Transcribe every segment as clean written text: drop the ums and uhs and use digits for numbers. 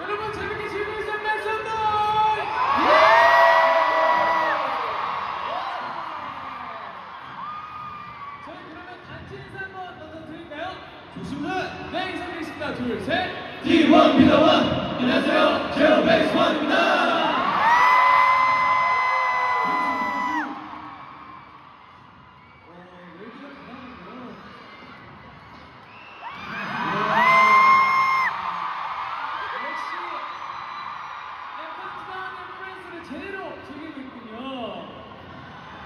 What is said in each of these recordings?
여러분 재밌게 즐기셨나요? 저희 그러면 단체 인사 한번 나눠드릴까요? 좋습니다. 네, 인사드리겠습니다. 둘, 셋. D1 비더원. 안녕하세요. 제로베이스원입니다. 제대로 즐기고 있군요.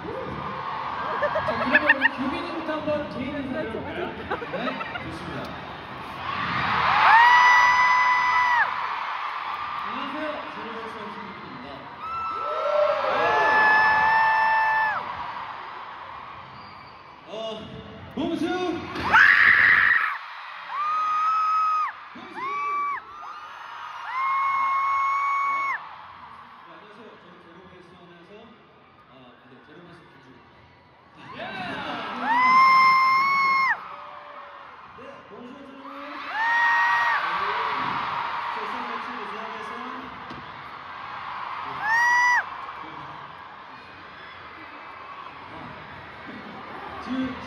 자, 그러면 우리 규빈이부터 한번 개인 인사를 해볼까요? 네, 좋습니다. 안녕하세요, 제로바세온 규빈입니다. 봉수!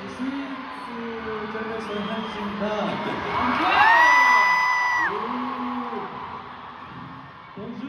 지스위스 점에서 한신다. 봉주.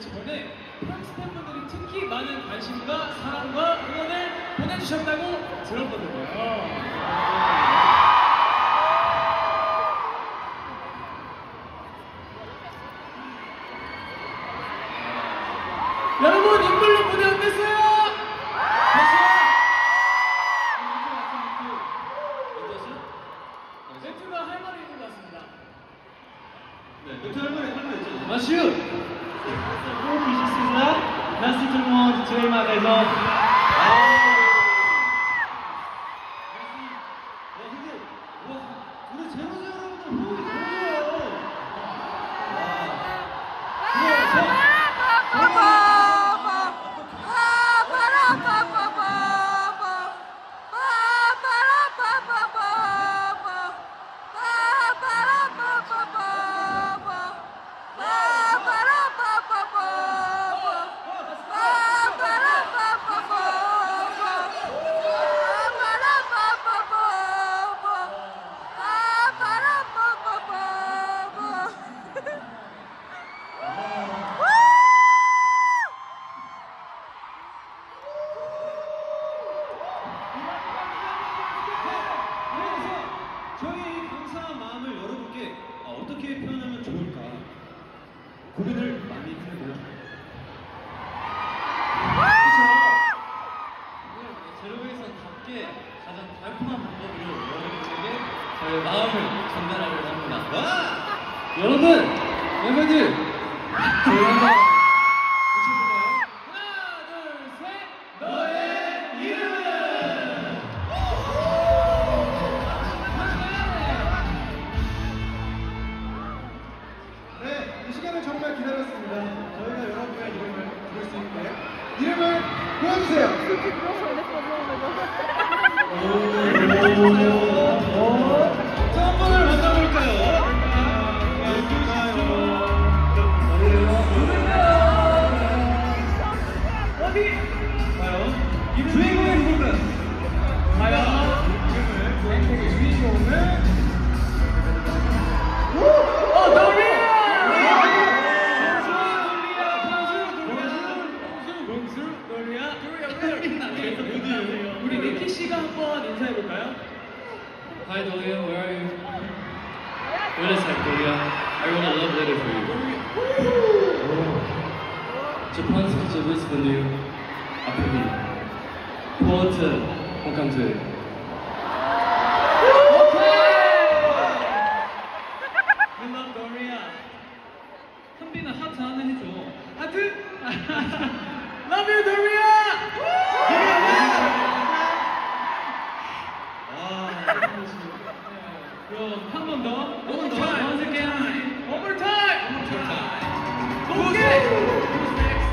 전에 프랑스 팬분들이 특히 많은 관심과 사랑과 응원을 보내주셨다고 들었거든요. 여러분 인물로 무대 안 됐어요? 맥주가 할 말이 있는 것 같습니다. 네, 맥주 할 말이 있죠. 마시오! Merci tout le monde, tu es ma raison. 어떻게 표현하면 좋을까 고민을 많이 해보죠. 그렇죠? 제로베이스답게 가장 달콤한 방법으로 여러분에게 저의 마음을 전달하려고 합니다. 와! 여러분! 여러분들! 저희 한번 외쳐볼까요? 하나, 둘, 셋! 너의 이름은! 정말 기다렸습니다. 저희가 여러분의 이름을 부를 수 있게 이름을 불러주세요. 자, 한 번을 만나볼까요? 어디? 과연? 주인공이 누굴까요? 과연? 그래서 모두 우리 니키 씨가 한번 인사해 볼까요? Hi Dolia, where are you? Wait a sec, Dolia. I wrote a love letter for you. Japan's future is the new Apple. 포트 홍강수. Love you, Doria! 그럼 한 번 더. One more time. 고개. Who's next?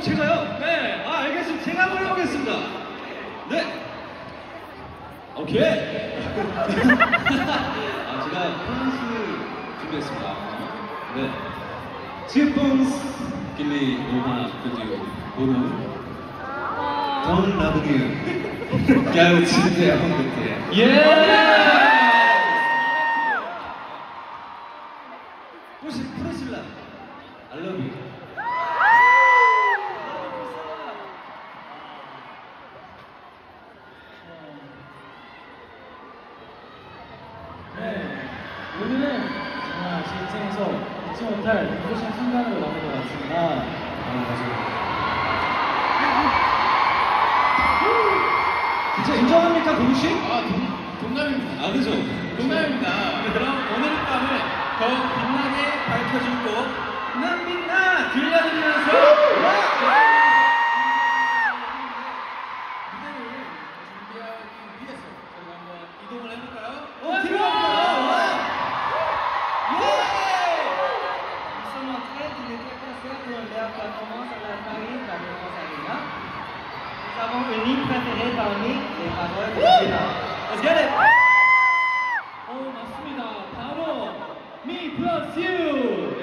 제가요? 네, 알겠습니다. 제가 한번 해보겠습니다. 네, 오케이. 제가 프랑스 준비했습니다. 네, 지프랑스 길리 오마 드디오 오늘 돈 라브뉴 겨우 진짜 한국이에요. 예. 혹시 프레실라 I love you. 못할 무고한 순간으로 남은 것 같습니다. 진짜 인정합니까, 동우씨? 동남입니다. 그죠? 동남입니다. 그럼 오늘 밤을 더 빛나게 밝혀줄 곡 난 빛나 들려드리면서 무대를 준비하기 위해서 저희가 한번 이동을 해볼까요? Let's get it! 맞습니다. 바로 Me plus you!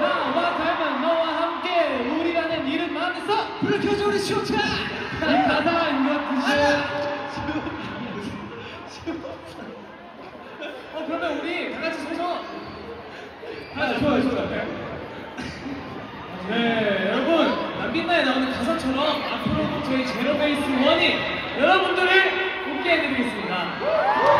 나와 닮은 너와 함께 우리라는 이름 마음에서 불을 켜줘 우리 쇼차! 가사인 것 같으세요? 그러면 우리 다 같이 서서 좋아요. 네, 여러분! 남빛나에 나오는 가사처럼 앞으로도 저희 제로베이스원이 여러분들을 웃게 해드리겠습니다.